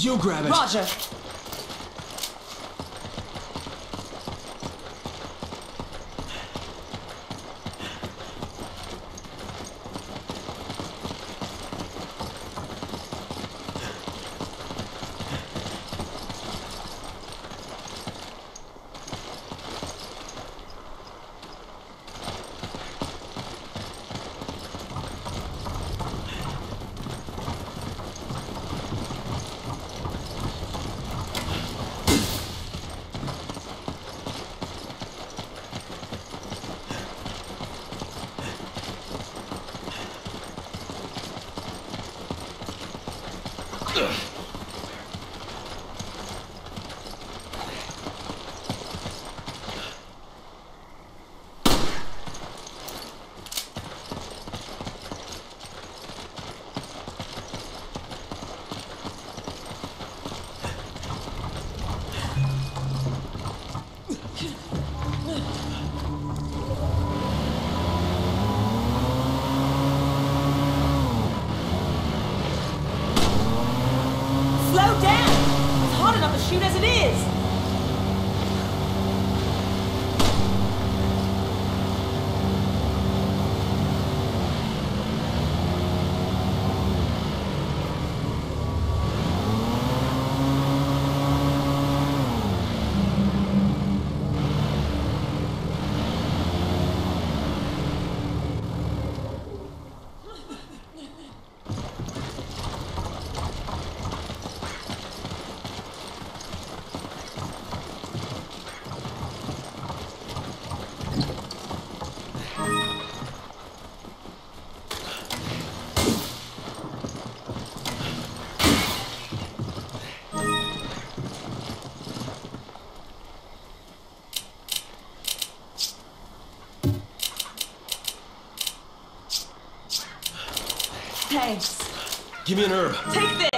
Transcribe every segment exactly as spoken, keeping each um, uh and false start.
You grab it. Roger. Thanks. Give me an herb. Take this.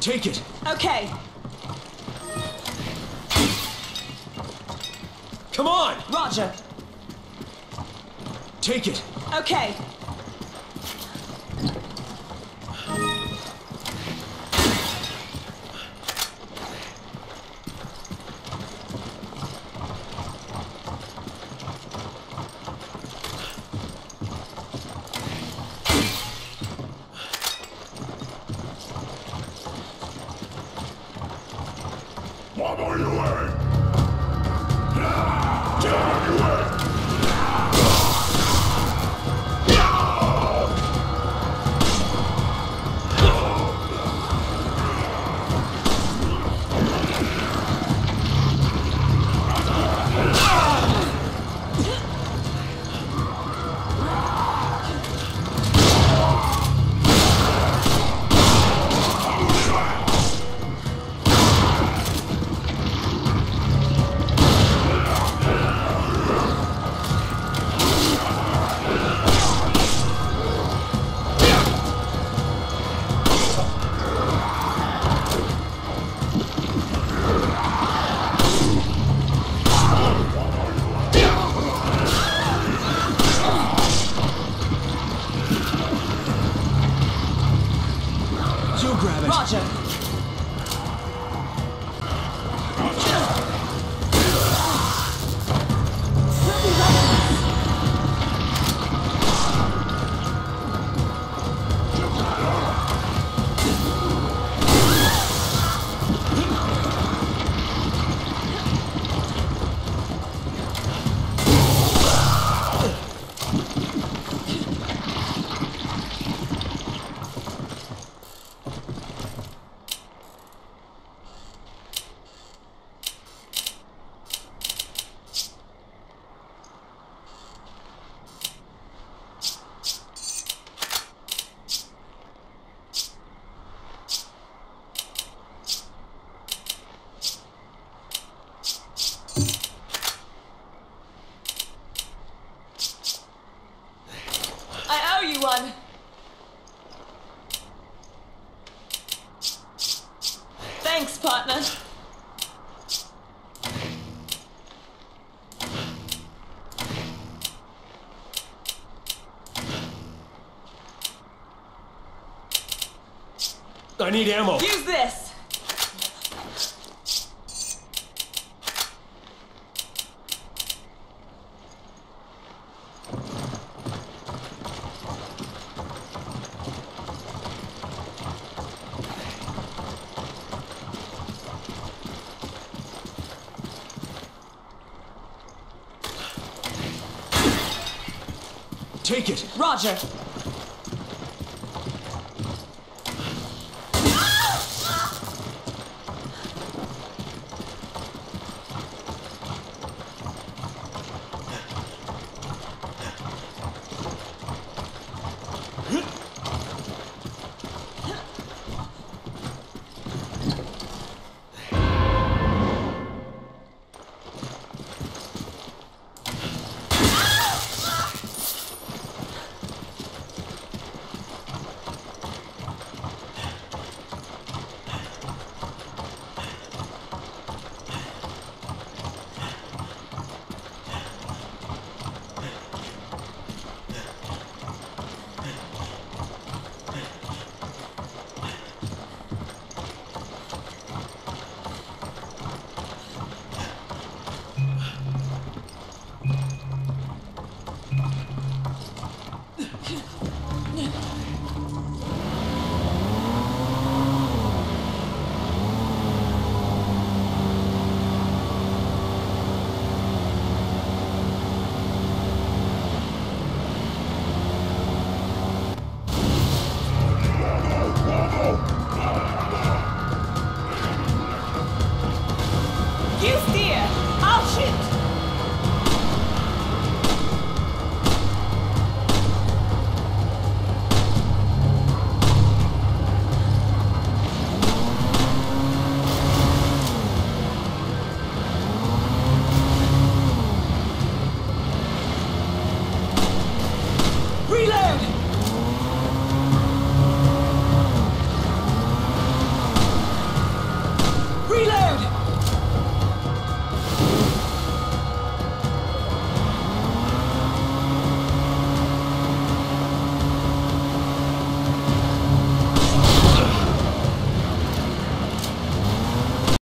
Take it. Okay. Come on! Roger. Take it. Okay. Thanks, partner. I need ammo. Use this. Take it. Roger.